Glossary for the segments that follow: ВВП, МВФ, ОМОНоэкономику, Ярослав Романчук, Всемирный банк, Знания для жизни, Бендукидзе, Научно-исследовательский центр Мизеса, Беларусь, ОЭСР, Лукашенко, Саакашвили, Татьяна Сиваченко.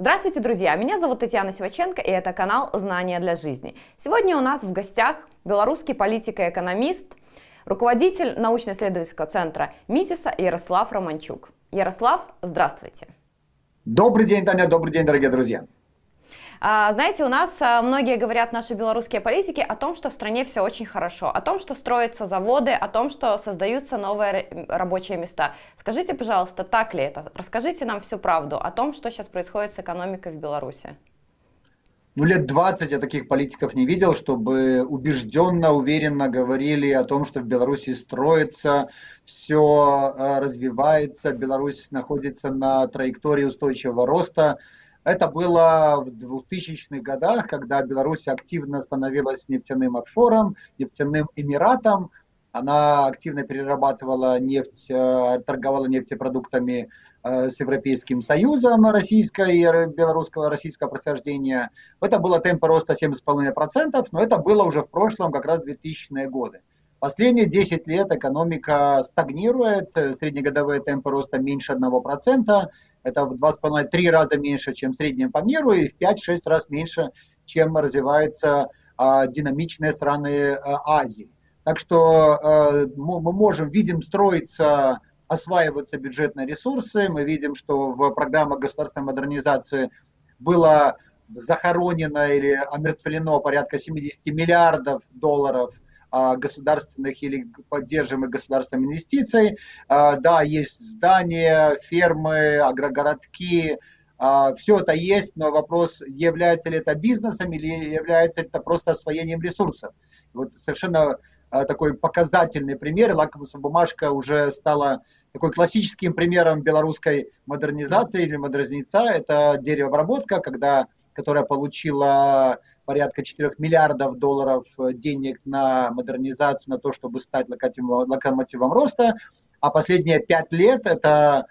Здравствуйте, друзья! Меня зовут Татьяна Сиваченко, и это канал «Знания для жизни». Сегодня у нас в гостях белорусский политик и экономист, руководитель научно-исследовательского центра Мизеса Ярослав Романчук. Ярослав, здравствуйте! Добрый день, Таня, добрый день, дорогие друзья! Знаете, у нас многие говорят, наши белорусские политики, о том, что в стране все очень хорошо, о том, что строятся заводы, о том, что создаются новые рабочие места. Скажите, пожалуйста, так ли это? Расскажите нам всю правду о том, что сейчас происходит с экономикой в Беларуси. Ну, лет 20 я таких политиков не видел, чтобы убежденно, уверенно говорили о том, что в Беларуси строится, все развивается, Беларусь находится на траектории устойчивого роста. Это было в 2000-х годах, когда Беларусь активно становилась нефтяным офшором, нефтяным эмиратом. Она активно перерабатывала нефть, торговала нефтепродуктами с Европейским Союзом российского и белорусского, российского происхождения. Это было темпы роста 7,5%, но это было уже в прошлом, как раз 2000-е годы. Последние 10 лет экономика стагнирует, среднегодовые темпы роста меньше 1%, это в 2,5-3 раза меньше, чем в среднем по миру, и в 5-6 раз меньше, чем развиваются динамичные страны Азии. Так что мы видим строиться, осваиваться бюджетные ресурсы, мы видим, что в программах государственной модернизации было захоронено или омертвлено порядка 70 миллиардов долларов государственных или поддерживаемых государством инвестиций. Да, есть здания, фермы, агрогородки, все это есть, но вопрос, является ли это бизнесом или является ли это просто освоением ресурсов. Вот совершенно такой показательный пример. Лакмусовая бумажка уже стала такой классическим примером белорусской модернизации или модернизации. Это деревообработка, которая получила порядка 4 миллиардов долларов денег на модернизацию, на то, чтобы стать локомотивом роста. А последние 5 лет этот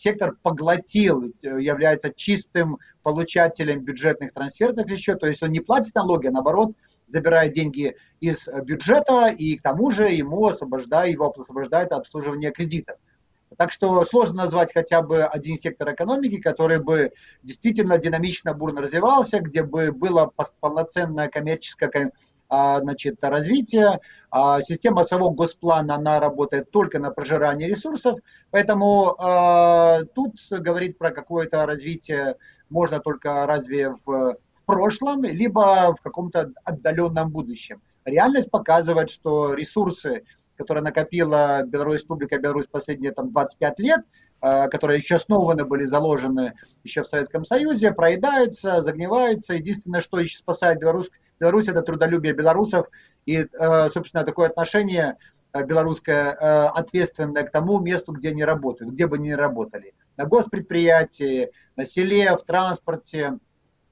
сектор поглотил, является чистым получателем бюджетных трансфертов еще. То есть он не платит налоги, а наоборот, забирает деньги из бюджета, и к тому же его освобождает от обслуживания кредитов. Так что сложно назвать хотя бы один сектор экономики, который бы действительно динамично, бурно развивался, где бы было полноценное коммерческое, значит, развитие. Система самого госплана, она работает только на прожирании ресурсов, поэтому тут говорить про какое-то развитие можно только разве в прошлом, либо в каком-то отдаленном будущем. Реальность показывает, что ресурсы, которая накопила Беларусь, Республика Беларусь последние там 25 лет, которые еще основаны были, заложены еще в Советском Союзе, проедаются, загниваются. Единственное, что еще спасает Беларусь, это трудолюбие белорусов и, собственно, такое отношение белорусское ответственное к тому месту, где они работают, где бы они ни работали. На госпредприятии, на селе, в транспорте.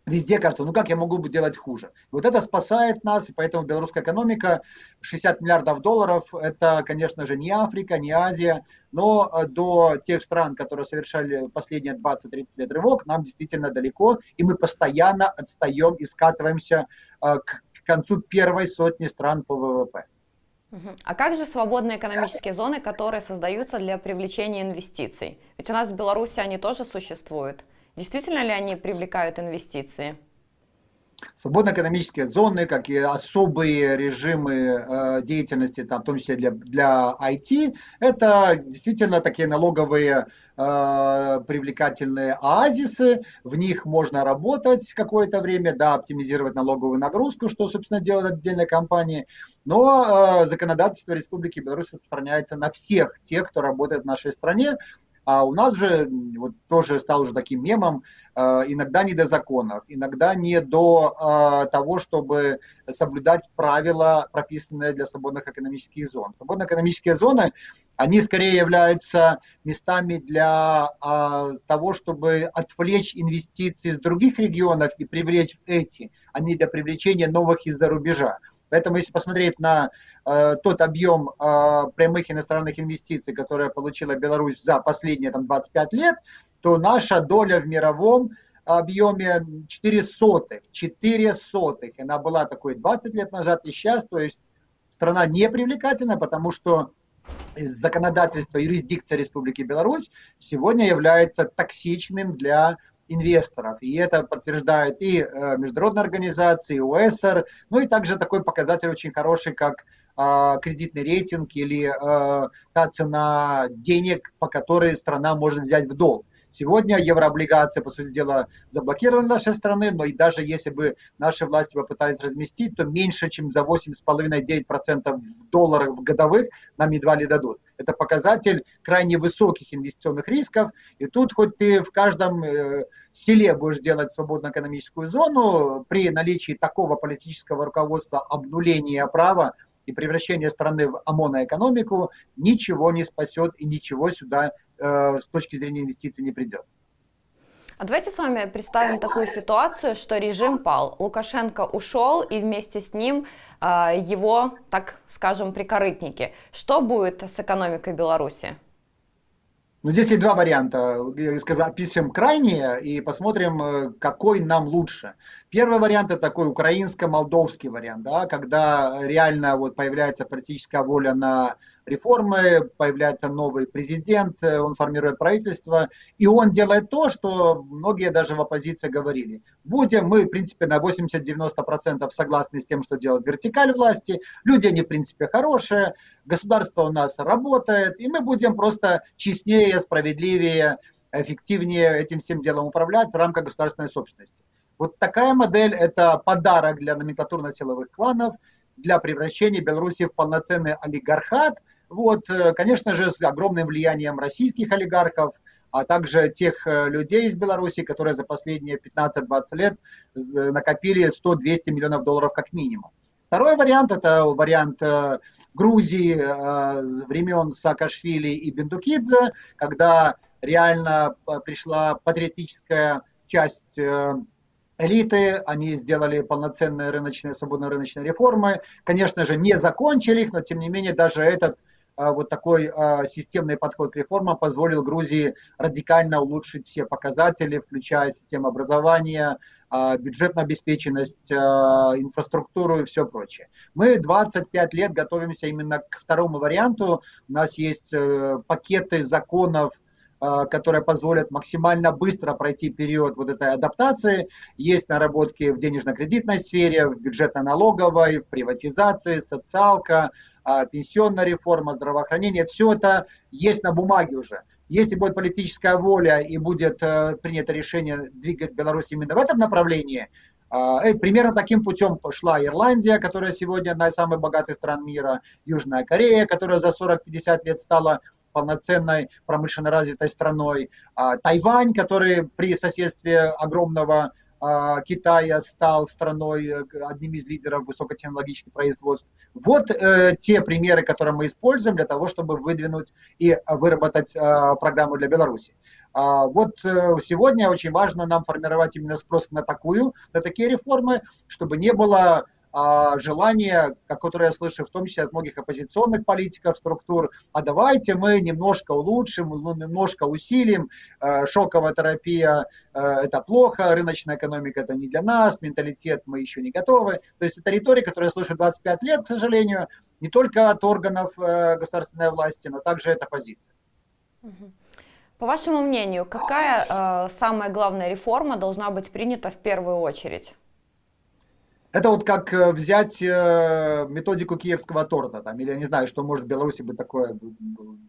Везде кажется, ну как я могу делать хуже? Вот это спасает нас, и поэтому белорусская экономика, 60 миллиардов долларов, это, конечно же, не Африка, не Азия, но до тех стран, которые совершали последние 20-30 лет рывок, нам действительно далеко, и мы постоянно отстаем и скатываемся к концу первой сотни стран по ВВП. А как же свободные экономические зоны, которые создаются для привлечения инвестиций? Ведь у нас в Беларуси они тоже существуют. Действительно ли они привлекают инвестиции? Свободные экономические зоны, как и особые режимы деятельности, там, в том числе для IT, это действительно такие налоговые привлекательные оазисы, в них можно работать какое-то время, да, оптимизировать налоговую нагрузку, что, собственно, делают отдельные компании, но законодательство Республики Беларусь распространяется на всех тех, кто работает в нашей стране. А у нас же, вот тоже стал уже таким мемом, иногда не до законов, иногда не до того, чтобы соблюдать правила, прописанные для свободных экономических зон. Свободные экономические зоны, они скорее являются местами для того, чтобы отвлечь инвестиции с других регионов и привлечь в эти, а не для привлечения новых из-за рубежа. Поэтому, если посмотреть на тот объем прямых иностранных инвестиций, которые получила Беларусь за последние там, 25 лет, то наша доля в мировом объеме 0,04. Она была такой 20 лет назад и сейчас. То есть страна не привлекательна, потому что законодательство, юрисдикция Республики Беларусь сегодня является токсичным для инвесторов. И это подтверждают и международные организации, и ОЭСР, ну и также такой показатель очень хороший, как кредитный рейтинг или та цена денег, по которой страна может взять в долг. Сегодня еврооблигация, по сути дела, заблокирована нашей страны, но и даже если бы наши власти попытались разместить, то меньше, чем за 8,5-9% долларов годовых нам едва ли дадут. Это показатель крайне высоких инвестиционных рисков, и тут хоть ты в каждом селе будешь делать свободную экономическую зону, при наличии такого политического руководства обнуления права и превращения страны в ОМОНоэкономику ничего не спасет и ничего сюда с точки зрения инвестиций не придет. А давайте с вами представим такую ситуацию, что режим пал. Лукашенко ушел, и вместе с ним его, так скажем, прикорытники. Что будет с экономикой Беларуси? Ну, здесь есть два варианта. Описываем крайние и посмотрим, какой нам лучше. Первый вариант – это такой украинско-молдовский вариант, да, когда реально вот появляется политическая воля на реформы, появляется новый президент, он формирует правительство, и он делает то, что многие даже в оппозиции говорили. Будем мы, в принципе, на 80-90% согласны с тем, что делает вертикаль власти, люди, они, в принципе, хорошие, государство у нас работает, и мы будем просто честнее, справедливее, эффективнее этим всем делом управлять в рамках государственной собственности. Вот такая модель – это подарок для номенклатурно-силовых кланов, для превращения Беларуси в полноценный олигархат. Вот, конечно же, с огромным влиянием российских олигархов, а также тех людей из Беларуси, которые за последние 15-20 лет накопили 100-200 миллионов долларов как минимум. Второй вариант – это вариант Грузии времен Саакашвили и Бендукидзе, когда реально пришла патриотическая часть элиты, они сделали полноценные рыночные, свободно-рыночные реформы. Конечно же, не закончили их, но тем не менее даже этот вот такой системный подход к реформам позволил Грузии радикально улучшить все показатели, включая систему образования, бюджетную обеспеченность, инфраструктуру и все прочее. Мы 25 лет готовимся именно к второму варианту. У нас есть пакеты законов, которые позволят максимально быстро пройти период вот этой адаптации. Есть наработки в денежно-кредитной сфере, в бюджетно-налоговой, в приватизации, социалка, пенсионная реформа, здравоохранение. Все это есть на бумаге уже. Если будет политическая воля и будет принято решение двигать Беларусь именно в этом направлении, примерно таким путем пошла Ирландия, которая сегодня одна из самых богатых стран мира, Южная Корея, которая за 40-50 лет стала полноценной промышленно развитой страной, Тайвань, который при соседстве огромного Китая стал страной, одним из лидеров высокотехнологичных производств. Вот те примеры, которые мы используем для того, чтобы выдвинуть и выработать программу для Беларуси. Вот сегодня очень важно нам формировать именно спрос на такие реформы, чтобы не было желание, которое я слышу в том числе от многих оппозиционных политиков, структур, а давайте мы немножко улучшим, немножко усилим, шоковая терапия это плохо, рыночная экономика это не для нас, менталитет мы еще не готовы. То есть это риторика, которую я слышу 25 лет, к сожалению, не только от органов государственной власти, но также от оппозиции. По вашему мнению, какая самая главная реформа должна быть принята в первую очередь? Это вот как взять методику киевского торта, там, или я не знаю, что может в Беларуси быть такое,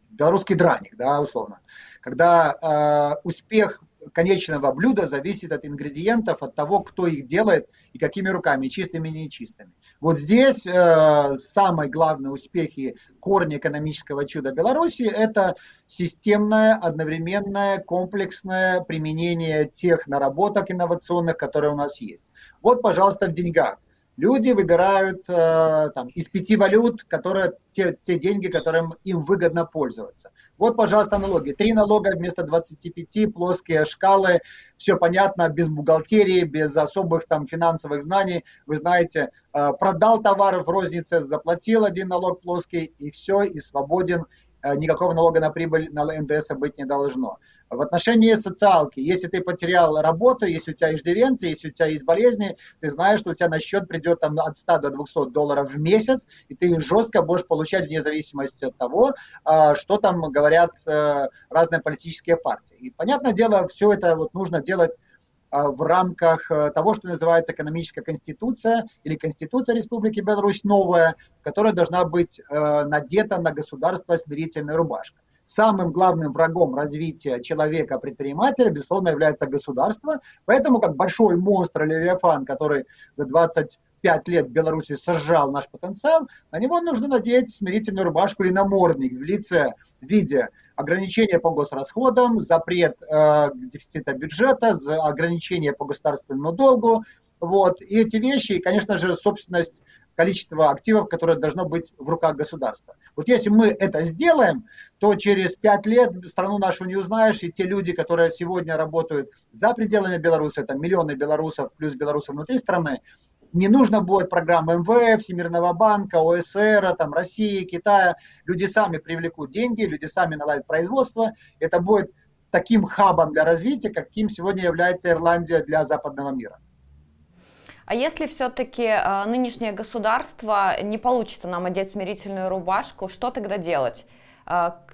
белорусский драник, да, условно. Когда успех конечного блюда зависит от ингредиентов, от того, кто их делает и какими руками, чистыми и нечистыми. Вот здесь самые главные успехи, корни экономического чуда Беларуси – это системное, одновременное, комплексное применение тех наработок инновационных, которые у нас есть. Вот, пожалуйста, в деньгах. Люди выбирают там, из 5 валют, которые, те деньги, которым им выгодно пользоваться. Вот, пожалуйста, налоги. 3 налога вместо 25, плоские шкалы, все понятно, без бухгалтерии, без особых там, финансовых знаний. Вы знаете, продал товар в рознице, заплатил 1 налог плоский, и все, и свободен никакого налога на прибыль, на НДС быть не должно. В отношении социалки, если ты потерял работу, если у тебя иждивенцы, если у тебя есть болезни, ты знаешь, что у тебя на счет придет там, от 100 до 200 долларов в месяц, и ты жестко будешь получать вне зависимости от того, что там говорят разные политические партии. И, понятное дело, все это вот нужно делать в рамках того, что называется экономическая конституция или Конституция Республики Беларусь новая, которая должна быть надета на государство смирительная рубашка. Самым главным врагом развития человека-предпринимателя, безусловно, является государство. Поэтому, как большой монстр или левиафан, который за 25 лет в Беларуси сожрал наш потенциал, на него нужно надеть смирительную рубашку или намордник в лице в виде ограничения по госрасходам, запрет дефицита бюджета, ограничения по государственному долгу. Вот. И эти вещи, и, конечно же, собственность, количество активов, которое должно быть в руках государства. Вот если мы это сделаем, то через 5 лет страну нашу не узнаешь, и те люди, которые сегодня работают за пределами Беларуси, это миллионы белорусов плюс белорусы внутри страны, не нужно будет программы МВФ, Всемирного банка, ОЭСР, там, России, Китая. Люди сами привлекут деньги, люди сами наладят производство. Это будет таким хабом для развития, каким сегодня является Ирландия для западного мира. А если все-таки нынешнее государство не получится нам одеть смирительную рубашку, что тогда делать?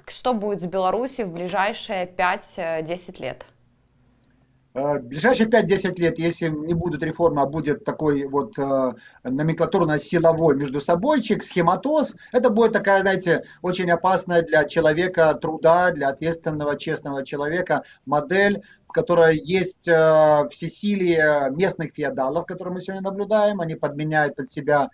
Что будет с Беларусью в ближайшие 5-10 лет? В ближайшие 5-10 лет, если не будут реформы, а будет такой вот номенклатурно-силовой между собойчик, схематоз, это будет такая, знаете, очень опасная для человека труда, для ответственного, честного человека модель, в которой есть всесилие местных феодалов, которые мы сегодня наблюдаем, они подменяют под себя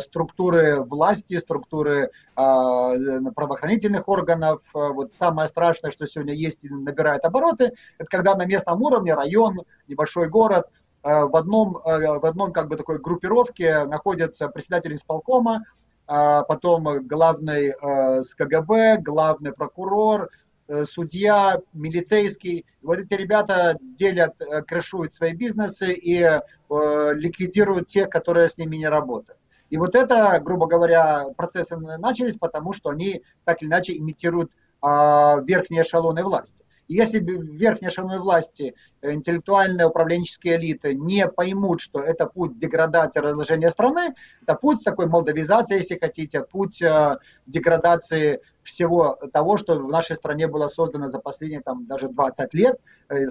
структуры власти, структуры правоохранительных органов. Вот самое страшное, что сегодня есть и набирает обороты, это когда на местном уровне район, небольшой город, в одном как бы такой группировке находятся председатель исполкома, потом главный с КГБ, главный прокурор, судья, милицейский. Вот эти ребята делят, крышуют свои бизнесы и ликвидируют тех, которые с ними не работают. И вот это, грубо говоря, процессы начались, потому что они так или иначе имитируют верхние эшелоны власти. И если верхние эшелоны власти, интеллектуальные, управленческие элиты не поймут, что это путь деградации, разложения страны, это путь такой молдавизации, если хотите, путь деградации всего того, что в нашей стране было создано за последние там, даже 20 лет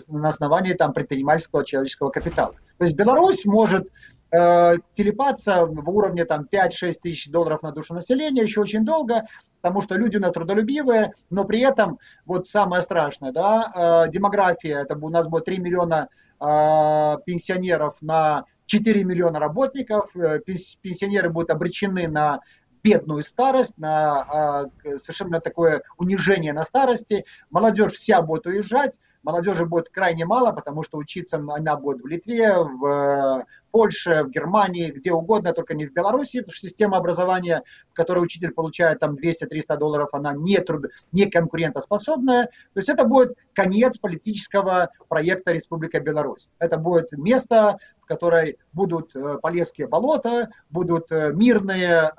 на основании там, предпринимательского человеческого капитала. То есть Беларусь может телепаться в уровне 5-6 тысяч долларов на душу населения еще очень долго, потому что люди у нас трудолюбивые, но при этом, вот самое страшное, да, демография, это у нас будет 3 миллиона пенсионеров на 4 миллиона работников, пенсионеры будут обречены на бедную старость, на совершенно такое унижение на старости, молодежь вся будет уезжать, молодежи будет крайне мало, потому что учиться она будет в Литве, в Польше, в Германии, где угодно, только не в Беларуси, потому что система образования, в которой учитель получает там 200-300 долларов, она не конкурентоспособная. То есть это будет конец политического проекта Республика Беларусь. Это будет место, в которой будут полесские болота, будут мирные,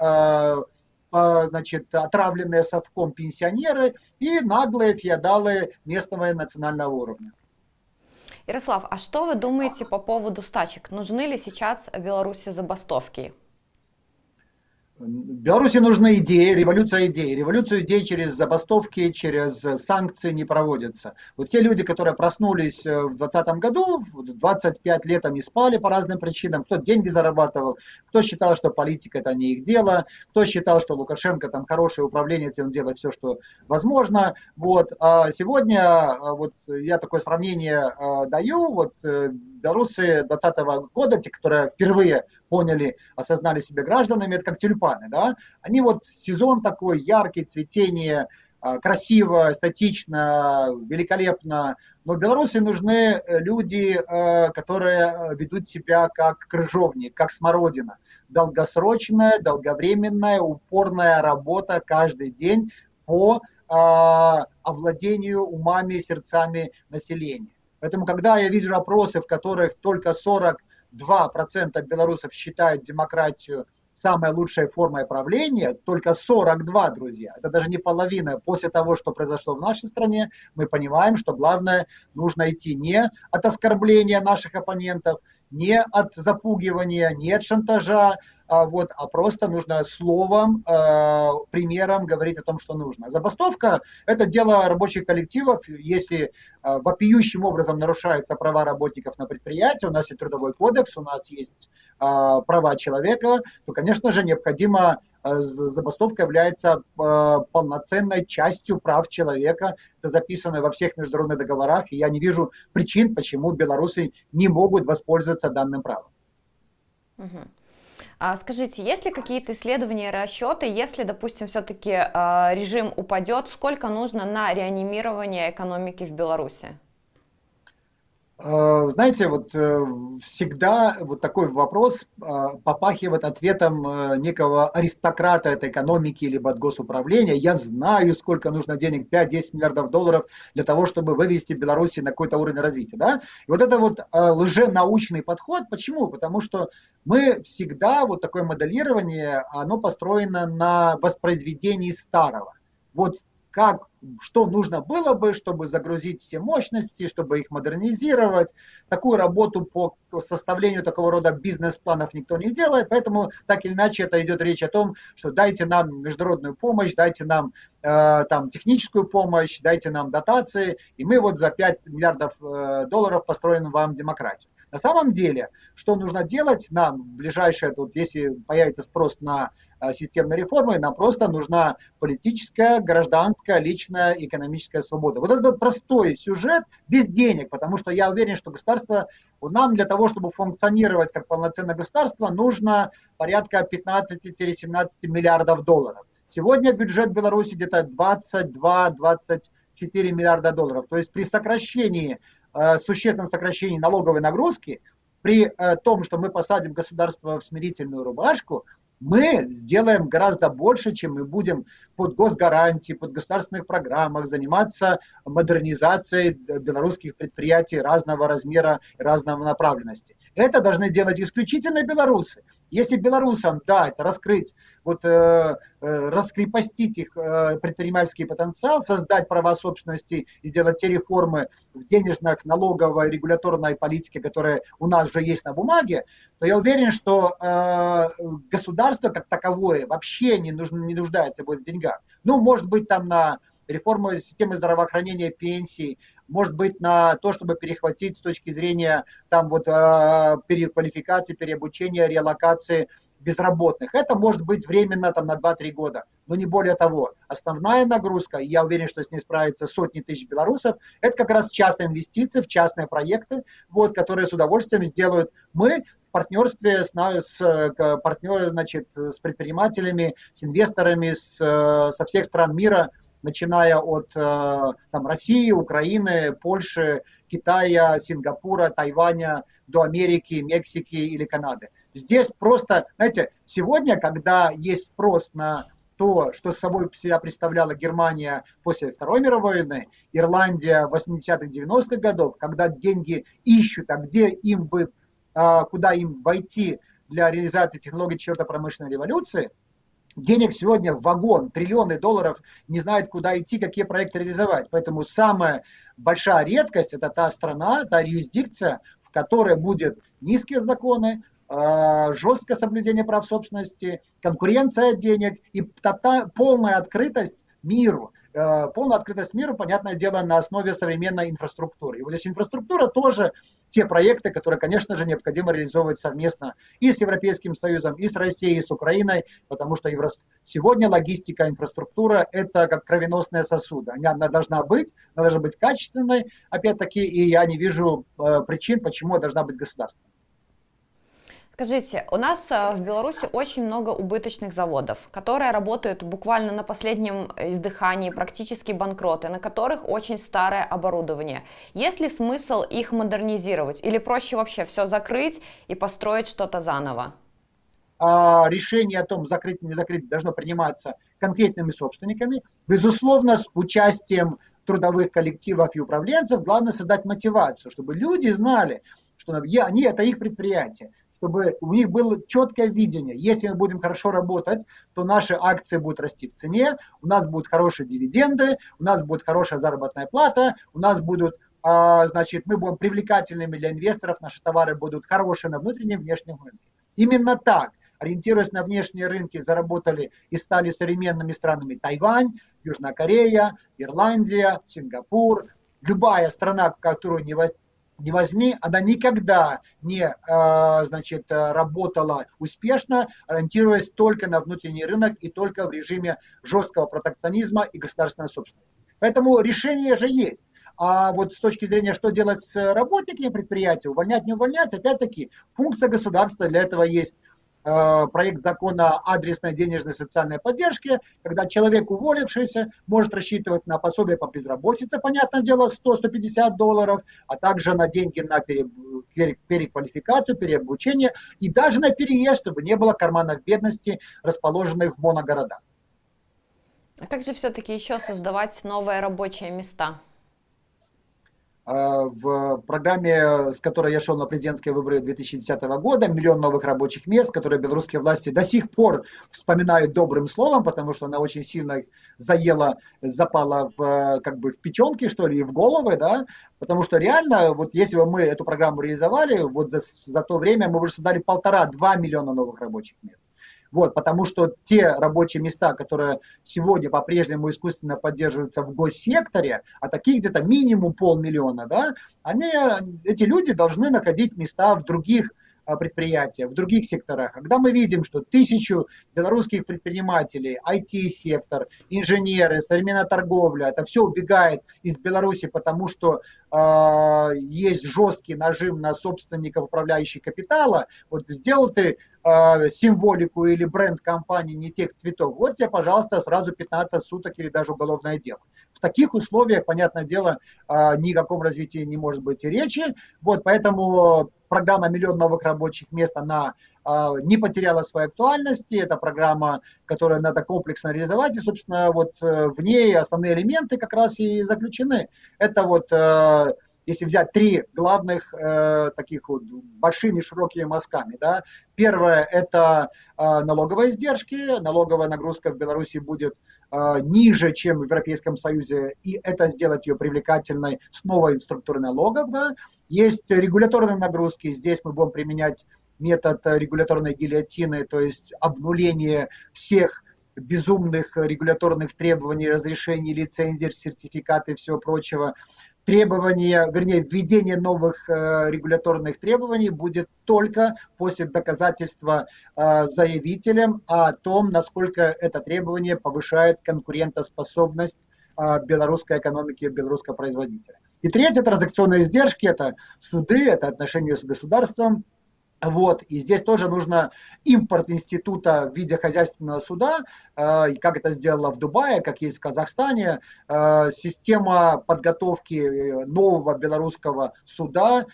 значит, отравленные совком пенсионеры и наглые феодалы местного и национального уровня. Ярослав, а что вы думаете по поводу стачек? Нужны ли сейчас в Беларуси забастовки? Беларуси нужны идеи, революция идей. Революцию идей через забастовки, через санкции не проводится. Вот те люди, которые проснулись в 2020 году, в 25 лет они спали по разным причинам. Кто деньги зарабатывал, кто считал, что политика это не их дело, кто считал, что Лукашенко там хороший управленец, и он делает все, что возможно. Вот. А сегодня вот я такое сравнение даю. Вот белорусы 2020 года, те, которые впервые поняли, осознали себя гражданами, это как тюльпан. Да? Они вот сезон такой яркий, цветение, красиво, эстетично, великолепно. Но в Беларуси нужны люди, которые ведут себя как крыжовник, как смородина. Долгосрочная, долговременная, упорная работа каждый день по овладению умами и сердцами населения. Поэтому, когда я вижу опросы, в которых только 42% белорусов считают демократию самая лучшая форма правления, только 42, друзья. Это даже не половина. После того, что произошло в нашей стране, мы понимаем, что главное, нужно идти не от оскорбления наших оппонентов, не от запугивания, не от шантажа, вот, а просто нужно словом, примером говорить о том, что нужно. Забастовка – это дело рабочих коллективов. Если вопиющим образом нарушаются права работников на предприятии, у нас есть трудовой кодекс, у нас есть права человека, то, конечно же, необходимо, забастовка является полноценной частью прав человека. Это записано во всех международных договорах, и я не вижу причин, почему белорусы не могут воспользоваться данным правом. Угу. А скажите, есть ли какие-то исследования и расчеты, если, допустим, все-таки режим упадет, сколько нужно на реанимирование экономики в Беларуси? Знаете, вот всегда вот такой вопрос попахивает ответом некого аристократа этой экономики либо от госуправления. Я знаю, сколько нужно денег, 5-10 миллиардов долларов для того, чтобы вывести Беларусь на какой-то уровень развития. Да? И вот это вот лженаучный подход. Почему? Потому что мы всегда, вот такое моделирование, оно построено на воспроизведении старого. Вот как, что нужно было бы, чтобы загрузить все мощности, чтобы их модернизировать. Такую работу по составлению такого рода бизнес-планов никто не делает, поэтому так или иначе это идет речь о том, что дайте нам международную помощь, дайте нам там, техническую помощь, дайте нам дотации, и мы вот за 5 миллиардов долларов построим вам демократию. На самом деле, что нужно делать нам в ближайшее, вот, если появится спрос на системной реформы, нам просто нужна политическая, гражданская, личная, экономическая свобода. Вот этот простой сюжет без денег, потому что я уверен, что государство, нам для того, чтобы функционировать как полноценное государство, нужно порядка 15-17 миллиардов долларов. Сегодня бюджет Беларуси где-то 22-24 миллиарда долларов. То есть при сокращении, существенном сокращении налоговой нагрузки, при том, что мы посадим государство в смирительную рубашку, мы сделаем гораздо больше, чем мы будем под госгарантии, под государственных программах заниматься модернизацией белорусских предприятий разного размера, разного направленности. Это должны делать исключительно белорусы. Если белорусам дать, раскрыть, вот, раскрепостить их предпринимательский потенциал, создать права собственности и сделать те реформы в денежных, налоговой, регуляторной политике, которые у нас уже есть на бумаге, то я уверен, что государство как таковое вообще не нуждается будет в деньгах. Ну, может быть, там на реформу системы здравоохранения, пенсий, может быть, на то, чтобы перехватить с точки зрения там, вот, переквалификации, переобучения, реалокации безработных. Это может быть временно там, на 2-3 года, но не более того. Основная нагрузка, и я уверен, что с ней справятся сотни тысяч белорусов, это как раз частные инвестиции в частные проекты, вот, которые с удовольствием сделают мы в партнерстве с предпринимателями, с инвесторами со всех стран мира, начиная от там, России, Украины, Польши, Китая, Сингапура, Тайваня, до Америки, Мексики или Канады. Здесь просто, знаете, сегодня, когда есть спрос на то, что собой себя представляла Германия после Второй мировой войны, Ирландия 80-х, 90-х годов, когда деньги ищут, а где им бы, куда им войти для реализации технологий четвертой промышленной революции, денег сегодня в вагон, триллионы долларов, не знают, куда идти, какие проекты реализовать. Поэтому самая большая редкость – это та страна, та юрисдикция, в которой будут низкие законы, жесткое соблюдение прав собственности, конкуренция денег и полная открытость миру. Полная открытость миру, понятное дело, на основе современной инфраструктуры. И вот здесь инфраструктура тоже те проекты, которые, конечно же, необходимо реализовывать совместно и с Европейским Союзом, и с Россией, и с Украиной, потому что сегодня логистика, инфраструктура – это как кровеносные сосуды. Она должна быть качественной, опять-таки, и я не вижу причин, почему должна быть государственной. Скажите, у нас в Беларуси очень много убыточных заводов, которые работают буквально на последнем издыхании, практически банкроты, на которых очень старое оборудование. Есть ли смысл их модернизировать или проще вообще все закрыть и построить что-то заново? Решение о том, закрыть или не закрыть, должно приниматься конкретными собственниками, безусловно, с участием трудовых коллективов и управленцев. Главное создать мотивацию, чтобы люди знали, что они, это их предприятие. чтобы у них было четкое видение. Если мы будем хорошо работать, то наши акции будут расти в цене, у нас будут хорошие дивиденды, у нас будет хорошая заработная плата, у нас будут, значит, мы будем привлекательными для инвесторов, наши товары будут хорошие на внутреннем и внешнем рынке. Именно так, ориентируясь на внешние рынки, заработали и стали современными странами Тайвань, Южная Корея, Ирландия, Сингапур. Любая страна, которую не возьми, она никогда не, значит, работала успешно, ориентируясь только на внутренний рынок и только в режиме жесткого протекционизма и государственной собственности. Поэтому решение же есть. А вот с точки зрения, что делать с работниками предприятия, увольнять, не увольнять, опять-таки, функция государства, для этого есть проект закона адресной денежной социальной поддержки, когда человек, уволившийся, может рассчитывать на пособие по безработице, понятное дело, 100-150 долларов, а также на деньги на переквалификацию, переобучение и даже на переезд, чтобы не было карманов бедности, расположенных в моногородах. А как же все-таки еще создавать новые рабочие места? В программе, с которой я шел на президентские выборы 2010 года, 1 000 000 новых рабочих мест, которые белорусские власти до сих пор вспоминают добрым словом, потому что она очень сильно заела, запала в, как бы в печенки, что ли, и в головы, да, потому что реально, вот если бы мы эту программу реализовали, вот за то время мы бы создали 1,5–2 миллиона новых рабочих мест. Вот, потому что те рабочие места, которые сегодня по-прежнему искусственно поддерживаются в госсекторе, а таких где-то минимум 500 000, да, эти люди должны находить места в других предприятиях, в других секторах. Когда мы видим, что 1000 белорусских предпринимателей, IT-сектор, инженеры, современная торговля, это все убегает из Беларуси, потому что есть жесткий нажим на собственников, управляющих капитала, вот сделал ты символику или бренд компании не тех цветов, вот тебе, пожалуйста, сразу 15 суток или даже уголовное дело. В таких условиях, понятное дело, ни о каком развитии не может быть и речи. Вот, поэтому программа «1 000 000 новых рабочих мест», она не потеряла своей актуальности. Это программа, которую надо комплексно реализовать. И, собственно, вот в ней основные элементы как раз и заключены. Это вот, если взять 3 главных таких вот большими широкими мазками, да. Первое – это налоговые издержки. Налоговая нагрузка в Беларуси будет ниже, чем в Европейском Союзе, и это сделать ее привлекательной с новой структурой налогов, да. Есть регуляторные нагрузки, здесь мы будем применять метод регуляторной гильотины, то есть обнуление всех безумных регуляторных требований, разрешений, лицензий, сертификатов и всего прочего. Требования, вернее, введение новых регуляторных требований будет только после доказательства заявителям о том, насколько это требование повышает конкурентоспособность белорусской экономики, белорусского производителя. И третье, транзакционные издержки, это суды, это отношения с государством. Вот, и здесь тоже нужно импорт института в виде хозяйственного суда, как это сделано в Дубае, как есть в Казахстане, система подготовки нового белорусского суда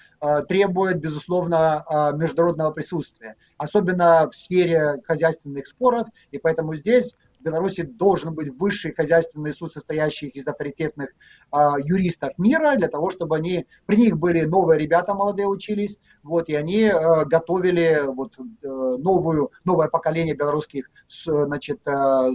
требует, безусловно, международного присутствия, особенно в сфере хозяйственных споров, и поэтому здесь в Беларуси должен быть высший хозяйственный суд, состоящий из авторитетных юристов мира, для того, чтобы они, при них были новые ребята, молодые учились, вот, и они готовили вот, новое поколение белорусских, значит,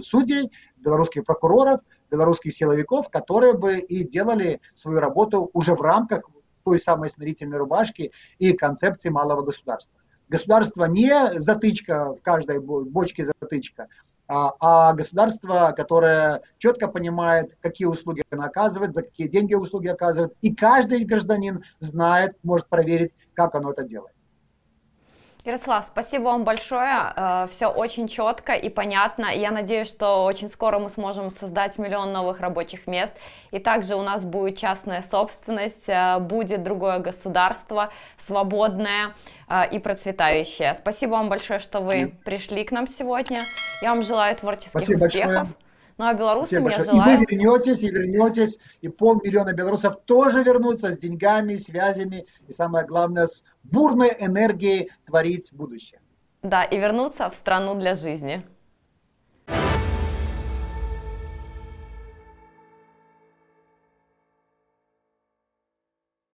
судей, белорусских прокуроров, белорусских силовиков, которые бы и делали свою работу уже в рамках той самой смирительной рубашки и концепции малого государства. Государство не затычка, в каждой бочке затычка, а государство, которое четко понимает, какие услуги оно оказывает, за какие деньги услуги оказывает, и каждый гражданин знает, может проверить, как оно это делает. Ярослав, спасибо вам большое, все очень четко и понятно, я надеюсь, что очень скоро мы сможем создать 1 000 000 новых рабочих мест, и также у нас будет частная собственность, будет другое государство, свободное и процветающее. Спасибо вам большое, что вы пришли к нам сегодня, я вам желаю творческих успехов. Ну а белорусам я желаю... И вы вернетесь, и 500 000 белорусов тоже вернутся с деньгами, связями, и самое главное, с бурной энергией творить будущее. Да, и вернуться в страну для жизни.